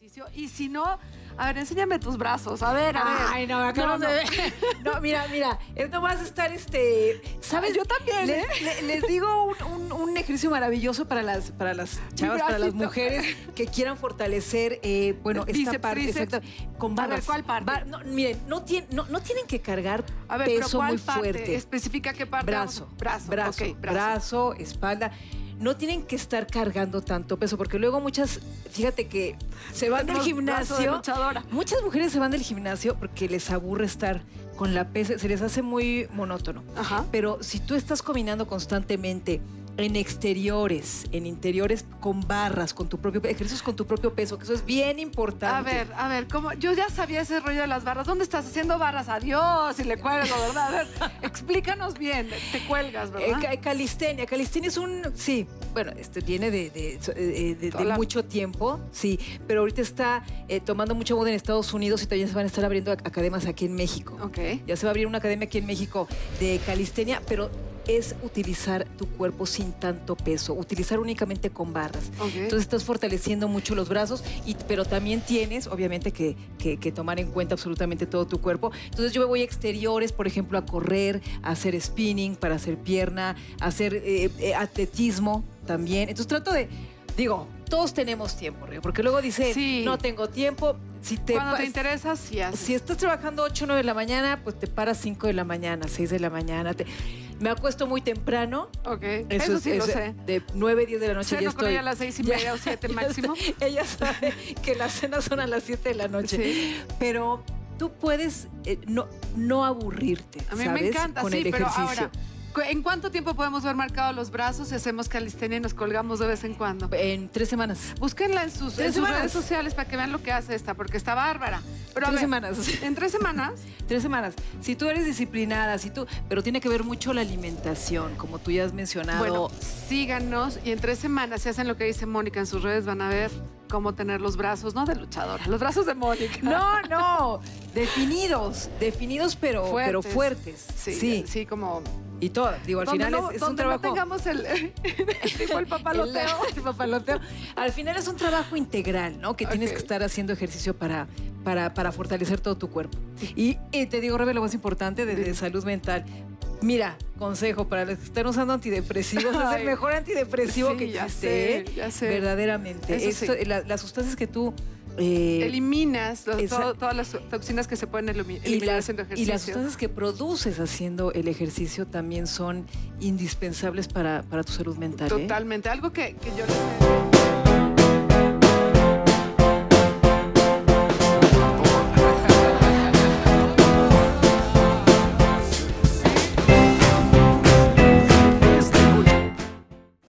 ejercicio. Y si no, a ver, enséñame tus brazos. A ver, a ver. Ay, no, acá no, no. No, mira, mira. No vas a estar, ¿sabes? Yo también, les digo un ejercicio maravilloso para las chavas, para las mujeres que quieran fortalecer, bueno, esta parte. Exacto, con barras. A ver, ¿cuál parte? No, miren, no tienen que cargar peso muy fuerte. Especifica qué parte. Brazo. Brazo, brazo, okay, brazo, espalda. No tienen que estar cargando tanto peso, porque luego muchas, fíjate que se van del gimnasio, muchas mujeres se van del gimnasio porque les aburre estar con la pesa, se les hace muy monótono. Ajá. Pero si tú estás combinando constantemente en exteriores, en interiores, con barras, con tu propio ejercicios con tu propio peso, que eso es bien importante. A ver, ¿cómo? Yo ya sabía ese rollo de las barras. ¿Dónde estás haciendo barras? Adiós, y le cuelgo, ¿verdad? A ver, explícanos bien. Te cuelgas, ¿verdad? Calistenia. Calistenia es un... Sí, bueno, esto viene de mucho tiempo, sí, pero ahorita está tomando mucha moda en Estados Unidos y también se van a estar abriendo academias aquí en México. Ok. Ya se va a abrir una academia aquí en México de calistenia, pero... es utilizar tu cuerpo sin tanto peso, utilizar únicamente con barras. Okay. Entonces estás fortaleciendo mucho los brazos, pero también tienes, obviamente, que tomar en cuenta absolutamente todo tu cuerpo. Entonces yo me voy a exteriores, por ejemplo, a correr, a hacer spinning, para hacer pierna, a hacer atletismo también. Entonces trato de, digo, todos tenemos tiempo, Río, porque luego dice, sí, no tengo tiempo. Si te cuando te interesas, sí haces. Si estás trabajando 8 o 9 de la mañana, pues te paras 5 de la mañana, 6 de la mañana. Me acuesto muy temprano. Ok, eso sí, eso lo sé. De 9, 10 de la noche. Ceno ya estoy, con ella a las 6:30 o 7 máximo. Ella sabe que las cenas son a las 7 de la noche. Sí. Pero tú puedes no aburrirte, a mí, ¿sabes? Me encanta, con sí, el ejercicio. Pero ahora... ¿En cuánto tiempo podemos ver marcados los brazos si hacemos calistenia y nos colgamos de vez en cuando? En 3 semanas. Búsquenla en sus redes sociales para que vean lo que hace esta, porque está bárbara. Pero 3 semanas. ¿En 3 semanas? 3 semanas. Si tú eres disciplinada, si tú... Pero tiene que ver mucho la alimentación, como tú ya has mencionado. Bueno, síganos y en 3 semanas, si hacen lo que dice Mónica en sus redes, van a ver cómo tener los brazos, no de luchadora, los brazos de Mónica. No, no, definidos, definidos pero fuertes. Sí, sí, sí, como... Y todo, digo, al donde final no, es donde un trabajo... No tengamos el papaloteo. El papaloteo. Al final es un trabajo integral, ¿no? Que okay, tienes que estar haciendo ejercicio para fortalecer todo tu cuerpo. Y te digo, Rebe, lo más importante de salud mental. Mira, consejo para los que están usando antidepresivos, es el mejor antidepresivo, sí, que existe. Ya sé, verdaderamente. Esto, sí, las sustancias que tú... eliminas todas las toxinas que se pueden eliminar haciendo ejercicio. Y las sustancias que produces haciendo el ejercicio también son indispensables para tu salud mental. Totalmente. Algo que yo les...